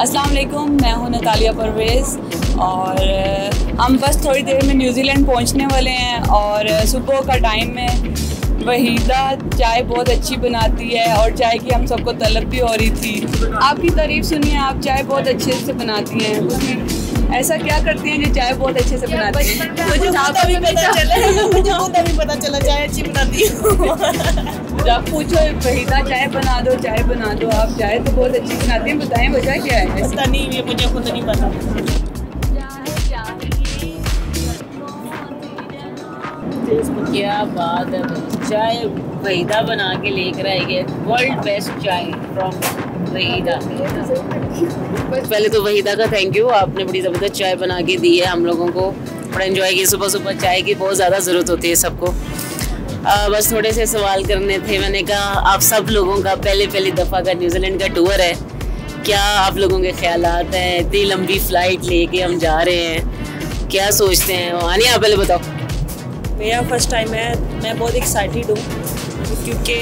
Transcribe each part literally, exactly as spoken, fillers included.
अस्सलाम वालेकुम, मैं हूँ नतालिया परवेज़ और हम बस थोड़ी देर में न्यूज़ीलैंड पहुँचने वाले हैं और सुबह का टाइम है। वहीदा चाय बहुत अच्छी बनाती है और चाय की हम सबको तलब भी हो रही थी। आपकी तारीफ़ सुनिए, आप चाय बहुत अच्छे से बनाती हैं। ऐसा क्या करती हैं जो चाय बहुत अच्छे से बनाती हैं? मुझे खुद अभी पता चला मुझे खुद अभी पता चला चाय अच्छी बनाती हूँ। जब पूछो वहीदा चाय बना दो चाय बना दो आप चाय तो बहुत अच्छी बनाती हैं, बताएं वजह क्या है? पता नहीं, ये मुझे खुद नहीं पता। क्या बात है, चाय वहीदा बना के लेकर आई है। World best chai from Waheeda. पहले तो वहीदा का थैंक यू, आपने बड़ी ज़बरदस्त चाय बना के दी है हम लोगों को। बड़ा इन्जॉय किया। सुबह सुबह चाय की बहुत ज़्यादा ज़रूरत होती है सबको। आ, बस थोड़े से सवाल करने थे। मैंने कहा आप सब लोगों का पहले पहली दफ़ा का न्यूजीलैंड का टूर है, क्या आप लोगों के ख्यालात हैं? इतनी लंबी फ़्लाइट लेके हम जा रहे हैं, क्या सोचते हैं? हानिया आप पहले बताओ। मेरा फर्स्ट टाइम है, मैं बहुत एक्साइटेड हूँ क्योंकि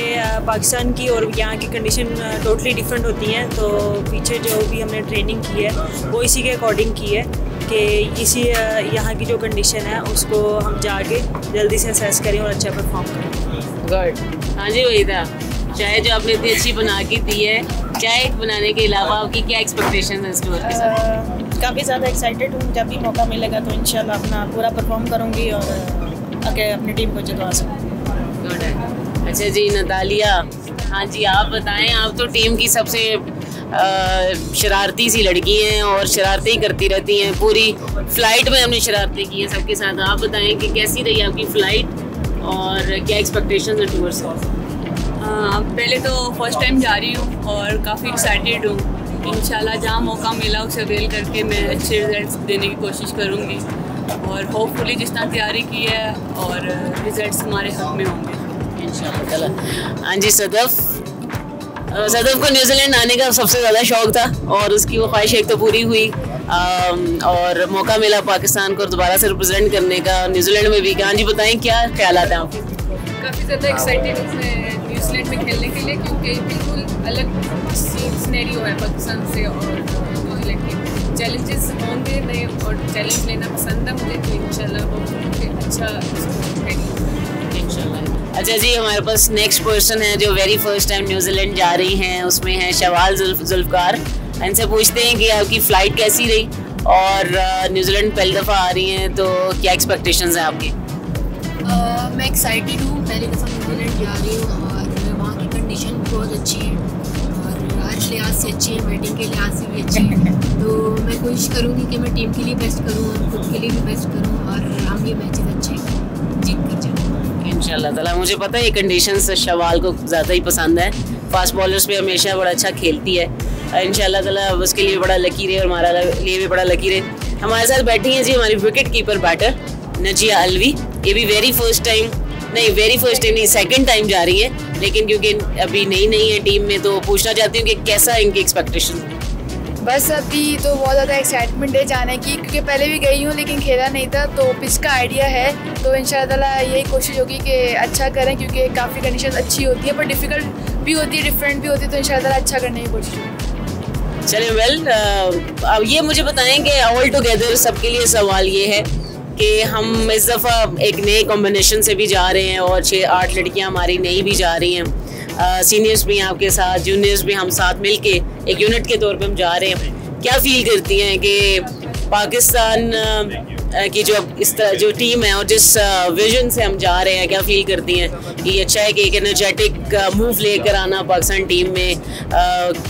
पाकिस्तान की और यहाँ की कंडीशन टोटली डिफरेंट होती हैं। तो पीछे जो भी हमने ट्रेनिंग की है वो इसी के अकॉर्डिंग की है कि इसी यहाँ की जो कंडीशन है उसको हम जाके जल्दी से असेस करें और अच्छा परफॉर्म करें। गुड। हाँ जी वहीदा, चाय जो आपने इतनी अच्छी बना के दी है, चाय बनाने के अलावा आपकी क्या एक्सपेक्टेशन है इस टूर के साथ? काफ़ी ज़्यादा एक्साइटेड हूँ, जब भी मौका मिलेगा तो इंशाल्लाह अपना पूरा परफॉर्म करूँगी और आगे अपनी टीम को जितवा सकूँ। गुड है। अच्छा जी नतालिया, हाँ जी आप बताएँ। आप तो टीम की सबसे शरारती सी लड़की हैं और शरारतें ही करती रहती हैं। पूरी फ़्लाइट में हमने शरारतें की हैं सबके साथ। आप बताएं कि कैसी रही आपकी फ़्लाइट और क्या एक्सपेक्टेशंस है टूर से? पहले तो फर्स्ट टाइम जा रही हूँ और काफ़ी एक्साइटेड हूँ। इंशाल्लाह जहाँ मौका मिला उसे अवेल करके मैं अच्छे रिजल्ट्स देने की कोशिश करूँगी और होपफुली जितना तैयारी की है और रिजल्ट हमारे हक में होंगे इंशाल्लाह। हाँ जी सदफ, सदफ को न्यूजीलैंड आने का सबसे ज़्यादा शौक़ था और उसकी वो ख्वाहिश एक तो पूरी हुई आ, और मौका मिला पाकिस्तान को दोबारा से रिप्रेजेंट करने का न्यूजीलैंड में भी। हाँ जी बताएं क्या ख्याल आते हैं आपके? काफ़ी ज़्यादा एक्साइटेड हूँ न्यूजीलैंड में खेलने के लिए क्योंकि बिल्कुल अलग सिनेरियो है पाकिस्तान से और न्यूजीलैंड के। चैलेंजेस होंगे नए और चैलेंज लेना पसंद है मुझे, तो इंशाल्लाह अच्छा। अच्छा जी, हमारे पास नेक्स्ट पर्सन है जो वेरी फर्स्ट टाइम न्यूजीलैंड जा रही हैं, उसमें हैं शवाल ज़ुल्फ़कार। इनसे पूछते हैं कि आपकी फ़्लाइट कैसी रही और न्यूजीलैंड पहली दफ़ा आ रही हैं तो क्या एक्सपेक्टेशंस हैं आपकी? uh, मैं एक्साइटेड हूँ, पहली दफ़ा न्यूजीलैंड जा रही हूँ और वहाँ की कंडीशन बहुत अच्छी है और हर लिहाज से अच्छी है, बैटिंग के लिहाज से भी अच्छी है। तो मैं कोशिश करूँगी कि मैं टीम के लिए बेस्ट करूँ और खुद के लिए भी बेस्ट करूँ और हम ये मैचेस अच्छे जीत कर जाऊँ इंशाल्लाह ताला। मुझे पता है ये कंडीशंस शवाल को ज़्यादा ही पसंद है, फास्ट बॉलर्स पे हमेशा बड़ा अच्छा खेलती है। इंशाल्लाह ताला उसके लिए बड़ा लकी रहे और हमारा लिए भी बड़ा लकी रहे। हमारे साथ बैठी हैं जी हमारी wicket keeper batter Nazia Alvi. ये भी वेरी फर्स्ट टाइम नहीं वेरी फर्स्ट टाइम नहीं सेकेंड टाइम जा रही है, लेकिन क्योंकि अभी नई नई है टीम में तो पूछना चाहती हूँ कि कैसा इनकी एक्सपेक्टेशन? बस अभी तो बहुत ज़्यादा एक्साइटमेंट है जाने की क्योंकि पहले भी गई हूँ लेकिन खेला नहीं था, तो पिच का आइडिया है तो इंशाअल्लाह यही कोशिश होगी कि अच्छा करें क्योंकि काफ़ी कंडीशन अच्छी होती है पर डिफ़िकल्ट भी होती है, डिफरेंट भी होती है, तो इंशाअल्लाह अच्छा करने की कोशिश होगी। चलिए वेल, अब ये मुझे बताएं कि ऑल टुगेदर सबके लिए सवाल ये है कि हम इस दफ़ा एक नए कॉम्बिनेशन से भी जा रहे हैं और छः आठ लड़कियाँ हमारी नई भी जा रही हैं। सीनियर्स भी आपके साथ, जूनियर्स भी, हम साथ मिलके एक यूनिट के तौर पे हम जा रहे हैं। क्या फील करती हैं कि पाकिस्तान की जो इस तरह जो टीम है और जिस विजन से हम जा रहे हैं, क्या फील करती हैं कि अच्छा है कि एक एनर्जेटिक मूव लेकर आना पाकिस्तान टीम में आ,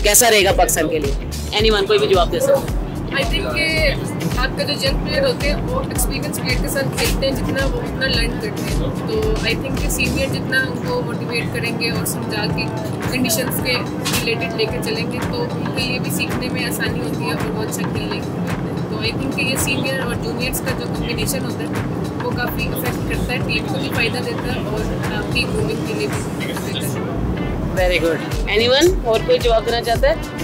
कैसा रहेगा पाकिस्तान के लिए? एनीवन कोई भी जवाब दे सकता है। आई थिंक कि आपका जो यंग प्लेयर होते हैं वो एक्सपीरियंस प्लेयर के साथ खेलते हैं, जितना वो उतना लर्न करते हैं। तो आई थिंक कि सीनियर जितना उनको मोटिवेट करेंगे और समझा के कंडीशंस के रिलेटेड लेकर चलेंगे तो उनके लिए भी सीखने में आसानी होती है और वो अच्छा खेलने की। तो आई थिंक कि ये सीनियर और जूनियर्स का जो कॉम्बिनेशन होता है वो काफ़ी इफेक्ट करता है, टीम को भी फ़ायदा देता है और आपकी ग्रूमिंग के लिए भी। Very good. एनीवन और कोई जवाब देना चाहता है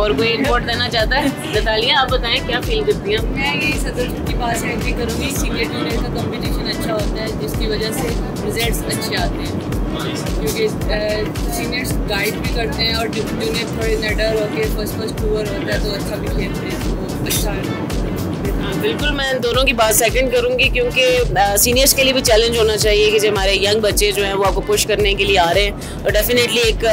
और कोई इनपुट देना चाहता है? नतालिया आप बताएं क्या फील करती हैं? मैं यही सदर की बात एग्री करूँगी, सीनियर जूनियर का कॉम्बिनेशन अच्छा होता है जिसकी वजह से रिजल्ट्स अच्छे आते हैं। क्योंकि सीनियर्स गाइड भी करते हैं और जूनियर थोड़े नडर होके फर्स्ट फर्स्ट टूअर होता है तो अच्छा भी खेलते हैं तो अच्छा है। बिल्कुल, मैं दोनों की बात सेकंड करूंगी क्योंकि सीनियर्स के लिए भी चैलेंज होना चाहिए कि जो हमारे यंग बच्चे जो हैं वो आपको पुश करने के लिए आ रहे हैं और डेफिनेटली एक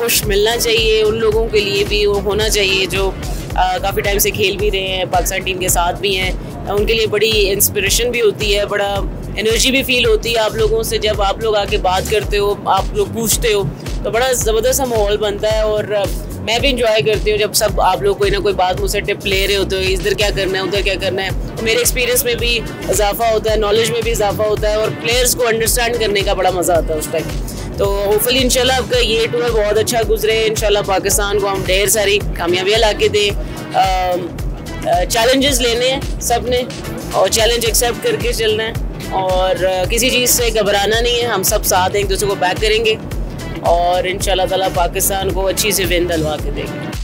पुश मिलना चाहिए उन लोगों के लिए भी, वो होना चाहिए जो काफ़ी टाइम से खेल भी रहे हैं, पाकिस्तान टीम के साथ भी हैं। उनके लिए बड़ी इंस्पिरेशन भी होती है, बड़ा एनर्जी भी फील होती है आप लोगों से। जब आप लोग आके बात करते हो, आप लोग पूछते हो तो बड़ा ज़बरदस्त माहौल बनता है और मैं भी इंजॉय करती हूँ जब सब आप लोग कोई ना कोई बात मुझसे टिप ले रहे होते हो, इधर क्या करना है उधर क्या करना है। तो मेरे एक्सपीरियंस में भी इजाफा होता है, नॉलेज में भी इजाफा होता है और प्लेयर्स को अंडरस्टैंड करने का बड़ा मज़ा आता है उस टाइम। तो होपफुली इंशाल्लाह आपका ये टूर बहुत अच्छा गुजरे, इंशाल्लाह पाकिस्तान को हम ढेर सारी कामयाबियाँ ला के दें। चैलेंजेस लेने हैं सब ने और चैलेंज एक्सेप्ट करके चलना है और किसी चीज़ से घबराना नहीं है। हम सब साथ एक दूसरे को बैक करेंगे और इंशाल्लाह ताला पाकिस्तान को अच्छी से विन दिलवा के देंगे।